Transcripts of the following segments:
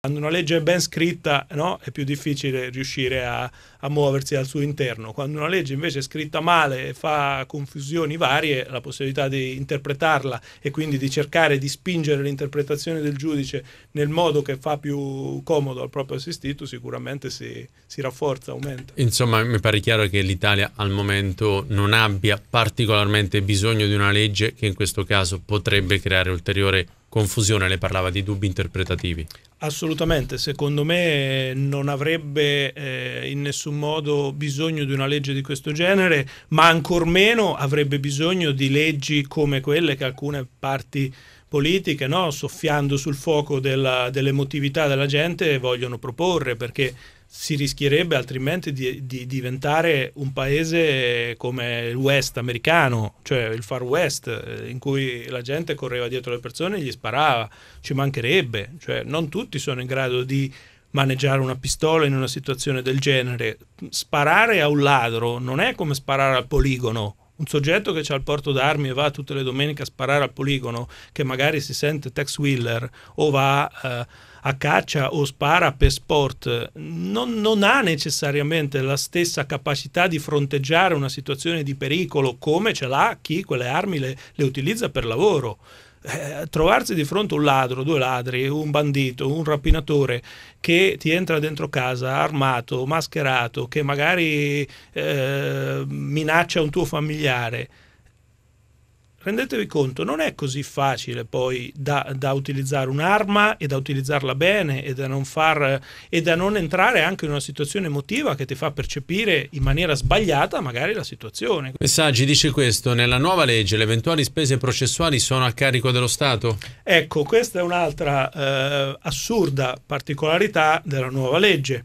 Quando una legge è ben scritta, no, è più difficile riuscire a muoversi al suo interno. Quando una legge invece è scritta male e fa confusioni varie, la possibilità di interpretarla e quindi di cercare di spingere l'interpretazione del giudice nel modo che fa più comodo al proprio assistito sicuramente si rafforza, aumenta. Insomma, mi pare chiaro che l'Italia al momento non abbia particolarmente bisogno di una legge che in questo caso potrebbe creare ulteriore confusione. Lei parlava di dubbi interpretativi. Assolutamente, secondo me non avrebbe in nessun modo bisogno di una legge di questo genere, ma ancor meno avrebbe bisogno di leggi come quelle che alcune parti politiche, no, soffiando sul fuoco dell'emotività della gente, vogliono proporre, perché si rischierebbe altrimenti di diventare un paese come il West americano, cioè il Far West, in cui la gente correva dietro le persone e gli sparava. Ci mancherebbe, cioè non tutti sono in grado di maneggiare una pistola in una situazione del genere. Sparare a un ladro non è come sparare al poligono. Un soggetto che ha il porto d'armi e va tutte le domeniche a sparare al poligono, che magari si sente Tex Willer o va a caccia o spara per sport, non ha necessariamente la stessa capacità di fronteggiare una situazione di pericolo come ce l'ha chi quelle armi le utilizza per lavoro. Trovarsi di fronte a un ladro, due ladri, un bandito, un rapinatore che ti entra dentro casa armato, mascherato, che magari minaccia un tuo familiare, rendetevi conto, non è così facile poi da utilizzare un'arma e da utilizzarla bene e da non entrare anche in una situazione emotiva che ti fa percepire in maniera sbagliata magari la situazione. Messaggi dice questo: nella nuova legge le eventuali spese processuali sono a carico dello Stato? Ecco, questa è un'altra assurda particolarità della nuova legge.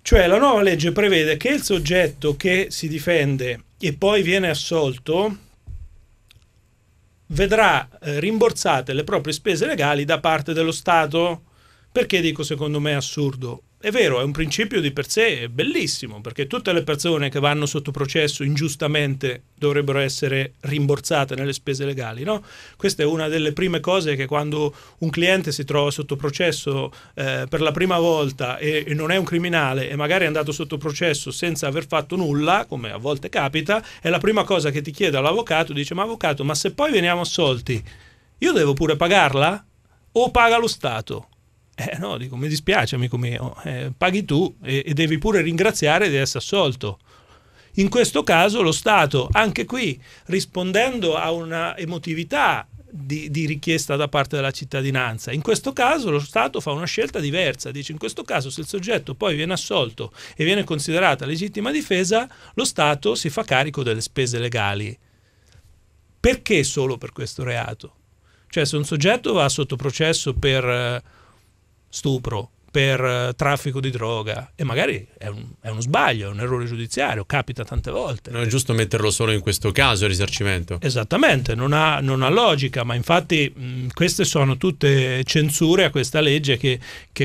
Cioè la nuova legge prevede che il soggetto che si difende e poi viene assolto vedrà rimborsate le proprie spese legali da parte dello Stato. Perché dico secondo me assurdo? È vero, è un principio di per sé bellissimo, perché tutte le persone che vanno sotto processo ingiustamente dovrebbero essere rimborsate nelle spese legali, no? Questa è una delle prime cose che quando un cliente si trova sotto processo per la prima volta e non è un criminale e magari è andato sotto processo senza aver fatto nulla, come a volte capita, è la prima cosa che ti chiede all'avvocato, dice: ma avvocato, ma se poi veniamo assolti io devo pure pagarla? O paga lo Stato? No, dico, mi dispiace amico mio, paghi tu e devi pure ringraziare di essere assolto. In questo caso lo Stato, anche qui, rispondendo a una emotività di richiesta da parte della cittadinanza, in questo caso lo Stato fa una scelta diversa, dice: in questo caso se il soggetto poi viene assolto e viene considerata legittima difesa, lo Stato si fa carico delle spese legali. Perché solo per questo reato? Cioè se un soggetto va sotto processo per stupro, per traffico di droga, e magari è uno sbaglio, è un errore giudiziario, capita tante volte. Non è giusto metterlo solo in questo caso il risarcimento. Esattamente, non ha logica, ma infatti queste sono tutte censure a questa legge che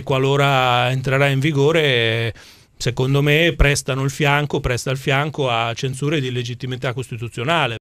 qualora entrerà in vigore, secondo me, presta il fianco a censure di legittimità costituzionale.